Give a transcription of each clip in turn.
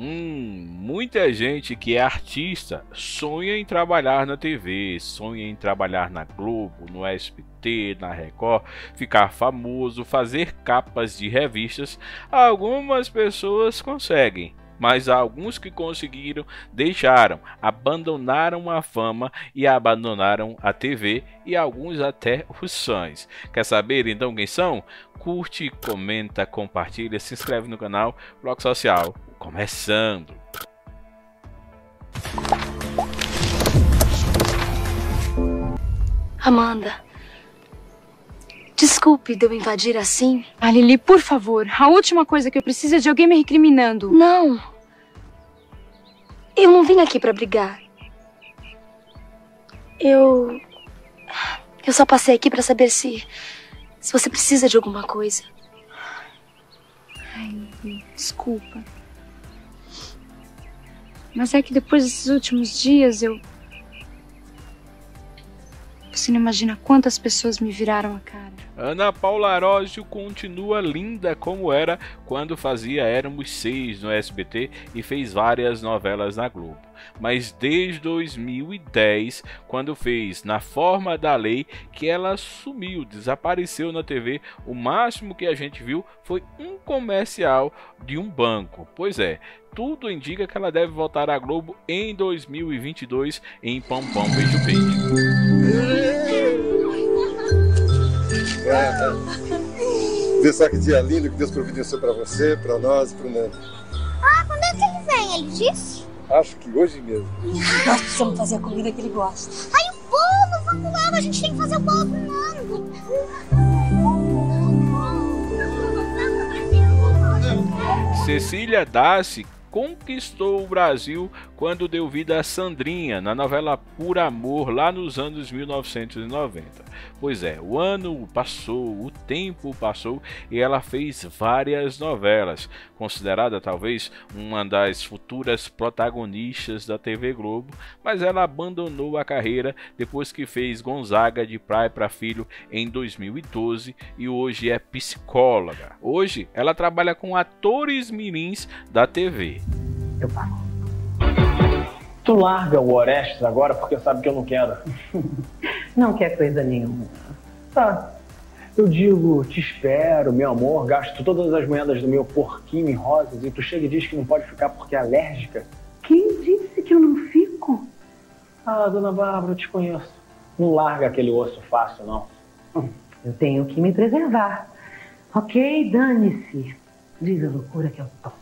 Muita gente que é artista sonha em trabalhar na TV, sonha em trabalhar na Globo, no SBT, na Record, ficar famoso, fazer capas de revistas. Algumas pessoas conseguem, mas alguns que conseguiram deixaram, abandonaram a fama e abandonaram a TV e alguns até os sonhos. Quer saber então quem são? Curte, comenta, compartilha, se inscreve no canal Ploc Social. Começando! Amanda, desculpe de eu invadir assim. Ah, Lili, por favor, a última coisa que eu preciso é de alguém me recriminando. Não, eu não vim aqui pra brigar. Eu só passei aqui pra saber se você precisa de alguma coisa. Ai, Lili, desculpa. Mas é que depois desses últimos dias eu... Você não imagina quantas pessoas me viraram a cara. Ana Paula Arósio continua linda como era quando fazia Éramos Seis no SBT e fez várias novelas na Globo. Mas desde 2010, quando fez Na Forma da Lei, que ela sumiu, desapareceu na TV. O máximo que a gente viu foi um comercial de um banco. Pois é, tudo indica que ela deve voltar à Globo em 2022 em Pompão, Beijo, Beijo. Grata. Vê só que dia lindo que Deus providenciou pra você, pra nós, pro mundo. Ah, quando é que ele vem? Ele disse? Acho que hoje mesmo. Nós precisamos fazer a comida que ele gosta. Ai, o bolo! Vamos lá, a gente tem que fazer o bolo pro Nando. Cecília Dasi conquistou o Brasil quando deu vida a Sandrinha na novela Por Amor, lá nos anos 1990. Pois é, o ano passou, o tempo passou e ela fez várias novelas, considerada talvez uma das futuras protagonistas da TV Globo, mas ela abandonou a carreira depois que fez Gonzaga de Pai para Filho em 2012 e hoje é psicóloga. Hoje ela trabalha com atores mirins da TV. Eu pago. Tu larga o Orestes agora porque sabe que eu não quero. Não quer coisa nenhuma. Tá. Eu digo, te espero, meu amor, gasto todas as moedas do meu porquinho em rosas e tu chega e diz que não pode ficar porque é alérgica. Quem disse que eu não fico? Ah, dona Bárbara, eu te conheço. Não larga aquele osso fácil, não. Eu tenho que me preservar. Ok, dane-se. Diz a loucura que eu topo.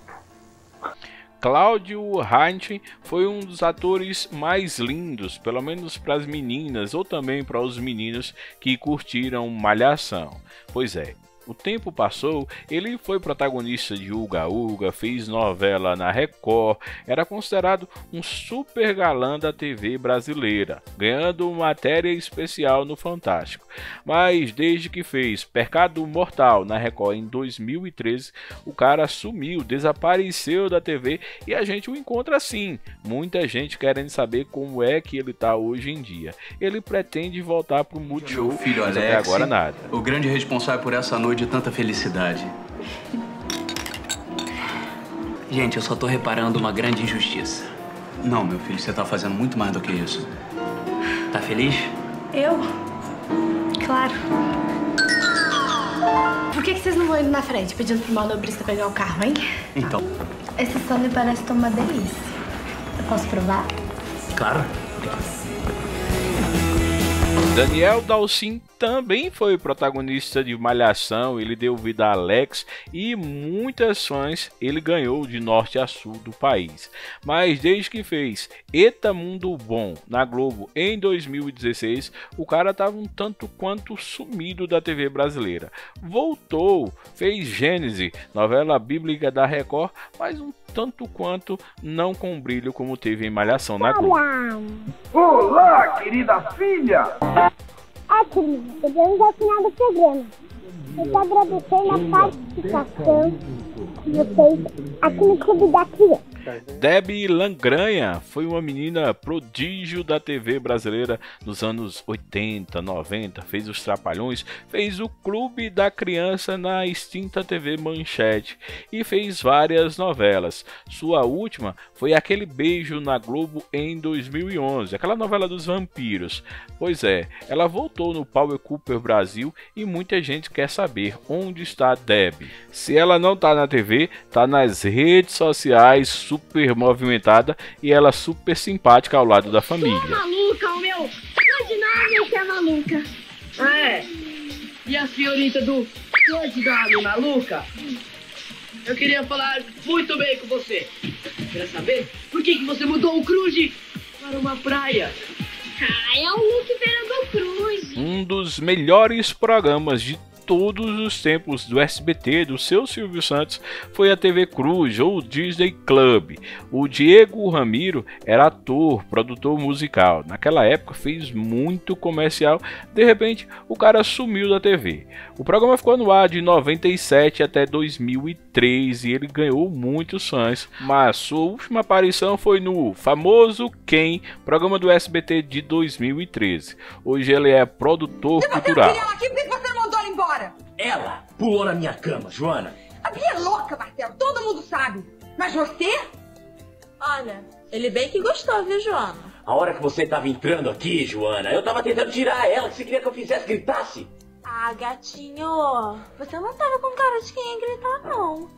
Claudio Reinhardt foi um dos atores mais lindos, pelo menos para as meninas ou também para os meninos que curtiram Malhação. Pois é, o tempo passou, ele foi protagonista de Uga Uga, fez novela na Record, era considerado um super galã da TV brasileira, ganhando matéria especial no Fantástico. Mas desde que fez Pecado Mortal na Record em 2013, o cara sumiu, desapareceu da TV e a gente o encontra assim. Muita gente querendo saber como é que ele tá hoje em dia. Ele pretende voltar pro Multishow, filho, mas Alex, até agora nada. O grande responsável por essa noite de tanta felicidade. Gente, eu só tô reparando uma grande injustiça. Não, meu filho, você tá fazendo muito mais do que isso. Tá feliz? Eu? Claro. Por que vocês não vão indo na frente pedindo pro manobrista pegar o carro, hein? Então. Esse sangue parece tão uma delícia. Eu posso provar? Claro. Daniel Dalcin também foi protagonista de Malhação, ele deu vida a Alex e muitas fãs ele ganhou de norte a sul do país. Mas desde que fez Eta Mundo Bom na Globo em 2016, o cara estava um tanto quanto sumido da TV brasileira. Voltou, fez Gênesis, novela bíblica da Record, mas um tanto quanto não com brilho como teve em Malhação na Globo. Olá, querida filha! Aqui, chegamos ao final do programa. Eu te agradecer na participação de vocês aqui no Clube da Criança. Debbie Langranha foi uma menina prodígio da TV brasileira nos anos 80, 90, fez os Trapalhões, fez o Clube da Criança na extinta TV Manchete e fez várias novelas. Sua última foi Aquele Beijo na Globo em 2011, aquela novela dos vampiros. Pois é, ela voltou no Power Couple Brasil e muita gente quer saber onde está a Debbie. Se ela não tá na TV, tá nas redes sociais, super movimentada, e ela super simpática ao lado da família. Sou maluca, o meu! Imaginário que é maluca. É. E as senhoritas do Imaginário Maluca? Eu queria falar muito bem com você. Quer saber por que você mudou o Cruz para uma praia? Ah, é o look do Cruz. Um dos melhores programas de todos os tempos do SBT, do seu Silvio Santos, foi a TV Cruz ou Disney Club. O Diego Ramiro era ator, produtor musical. Naquela época fez muito comercial. De repente, o cara sumiu da TV. O programa ficou no ar de 97 até 2003 e ele ganhou muitos fãs. Mas sua última aparição foi no famoso Quem, programa do SBT de 2013. Hoje ele é produtor cultural. Ela pulou na minha cama, Joana. A Bia é louca, Marcelo. Todo mundo sabe. Mas você? Olha, ele bem que gostou, viu, Joana? A hora que você tava entrando aqui, Joana, eu tava tentando tirar ela. Você queria que eu fizesse, gritasse? Ah, gatinho, você não tava com cara de quem ia gritar, não.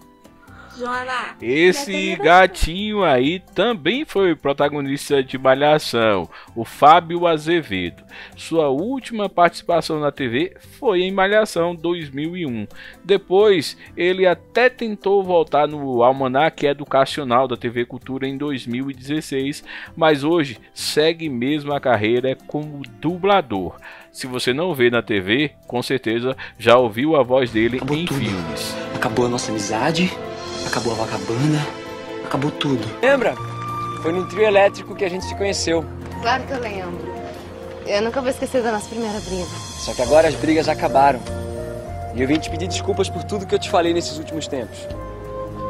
Esse gatinho aí também foi protagonista de Malhação, o Fábio Azevedo. Sua última participação na TV foi em Malhação 2001. Depois, ele até tentou voltar no Almanac Educacional da TV Cultura em 2016, mas hoje segue mesmo a carreira como dublador. Se você não vê na TV, com certeza já ouviu a voz dele em filmes. Acabou a nossa amizade. Acabou a vagabanda, acabou tudo. Lembra? Foi no trio elétrico que a gente se conheceu. Claro que eu lembro. Eu nunca vou esquecer da nossa primeira briga. Só que agora as brigas acabaram. E eu vim te pedir desculpas por tudo que eu te falei nesses últimos tempos.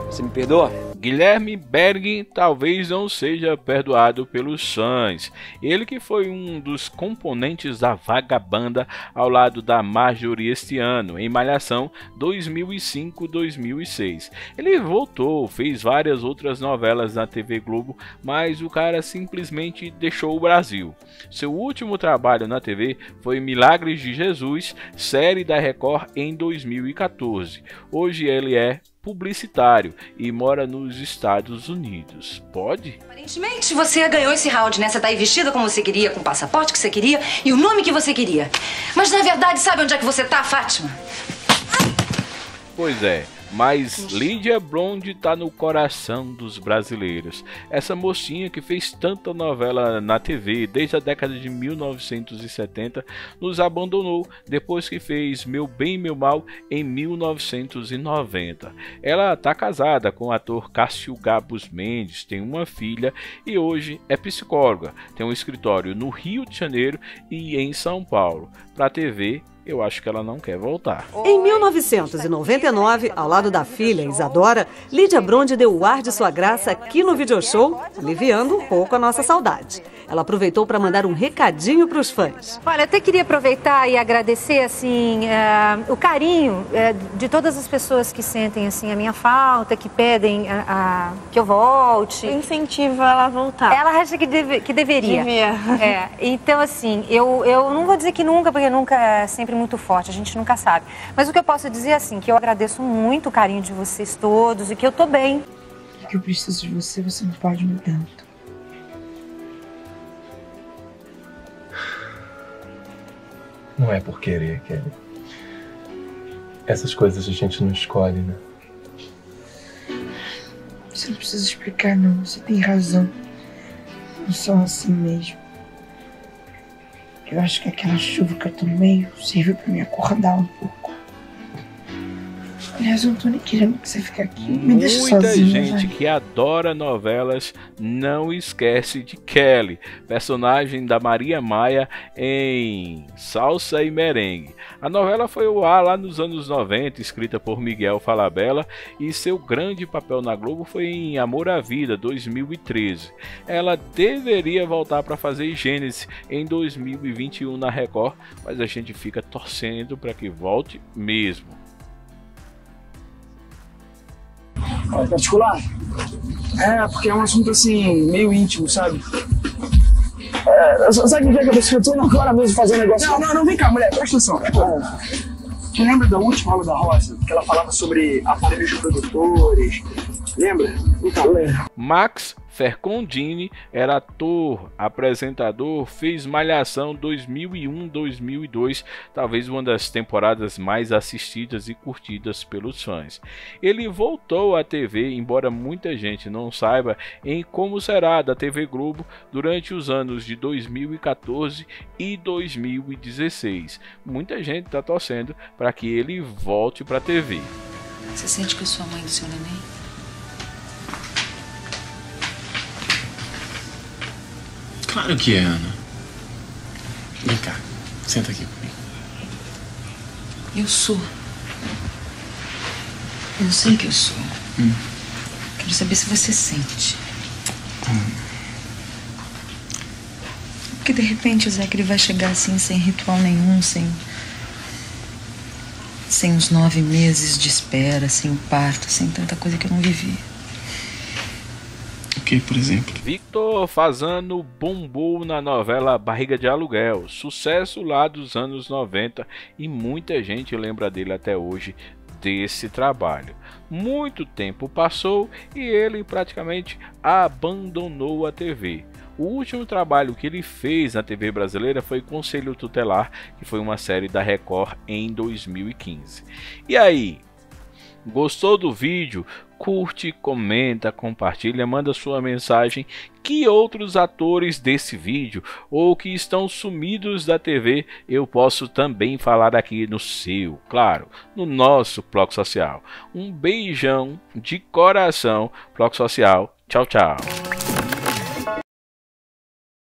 Você me perdoa? Guilherme Berg talvez não seja perdoado pelos fãs. Ele que foi um dos componentes da vagabanda ao lado da Marjorie este ano, em Malhação 2005-2006. Ele voltou, fez várias outras novelas na TV Globo, mas o cara simplesmente deixou o Brasil. Seu último trabalho na TV foi Milagres de Jesus, série da Record em 2014. Hoje ele é publicitário e mora nos Estados Unidos. Pode? Aparentemente você ganhou esse round, né? Você tá aí vestida como você queria, com o passaporte que você queria e o nome que você queria. Mas na verdade, sabe onde é que você tá, Fátima? Pois é. Mas Lídia Blonde tá no coração dos brasileiros. Essa mocinha que fez tanta novela na TV desde a década de 1970 nos abandonou depois que fez Meu Bem Meu Mal em 1990. Ela tá casada com o ator Cássio Gabus Mendes, tem uma filha e hoje é psicóloga. Tem um escritório no Rio de Janeiro e em São Paulo. Pra TV, eu acho que ela não quer voltar. Em 1999, ao lado da filha, Isadora, Lídia Blonde deu o ar de sua graça aqui no Videoshow, aliviando um pouco a nossa saudade. Ela aproveitou para mandar um recadinho para os fãs. Olha, eu até queria aproveitar e agradecer assim, o carinho de todas as pessoas que sentem assim, a minha falta, que pedem que eu volte. Incentiva ela a voltar. Ela acha que, deveria. É, então, assim, eu não vou dizer que nunca, porque nunca é sempre muito forte, a gente nunca sabe. Mas o que eu posso dizer é assim, que eu agradeço muito o carinho de vocês todos e que eu tô bem. É que eu preciso de você, você não pode me tanto. Não é por querer, Kelly. Essas coisas a gente não escolhe, né? Você não precisa explicar, não. Você tem razão. Não são assim mesmo. Eu acho que aquela chuva que eu tomei serviu pra me acordar um pouco. Aliás, eu não tô nem querendo que você fique aqui. Me deixa sozinho. Muita gente que adora novelas não esquece de Kelly, personagem da Maria Maia em Salsa e Merengue. A novela foi ao ar lá nos anos 90, escrita por Miguel Falabella, e seu grande papel na Globo foi em Amor à Vida, 2013. Ela deveria voltar para fazer Gênesis em 2021 na Record, mas a gente fica torcendo para que volte mesmo. Particular? É, porque é um assunto assim, meio íntimo, sabe? É, sabe o que é que eu tô agora mesmo fazendo negócio? Não, vem cá, mulher, presta atenção. Tu lembra da última aula da Rosa, que ela falava sobre aparelhos reprodutores? Lembra? Então, lembra. Max Fercondini era ator, apresentador, fez Malhação 2001-2002, talvez uma das temporadas mais assistidas e curtidas pelos fãs. Ele voltou à TV, embora muita gente não saiba em Como Será da TV Globo, durante os anos de 2014 e 2016. Muita gente está torcendo para que ele volte para a TV. Você sente que eu sou a mãe do seu neném? Claro que é, Ana. Vem cá, senta aqui comigo. Eu sou. Eu sei que eu sou. Quero saber se você sente. Porque de repente o Zé que ele vai chegar assim, sem ritual nenhum, sem os 9 meses de espera, sem o parto, sem tanta coisa que eu não vivi. Por exemplo, Victor Fasano bombou na novela Barriga de Aluguel, sucesso lá dos anos 90, e muita gente lembra dele até hoje desse trabalho. Muito tempo passou e ele praticamente abandonou a TV. O último trabalho que ele fez na TV brasileira foi Conselho Tutelar, que foi uma série da Record em 2015. E aí, gostou do vídeo? Curte, comenta, compartilha, manda sua mensagem. Que outros atores desse vídeo ou que estão sumidos da TV eu posso também falar aqui no seu, claro, no nosso Ploc Social. Um beijão de coração, Ploc Social. Tchau, tchau.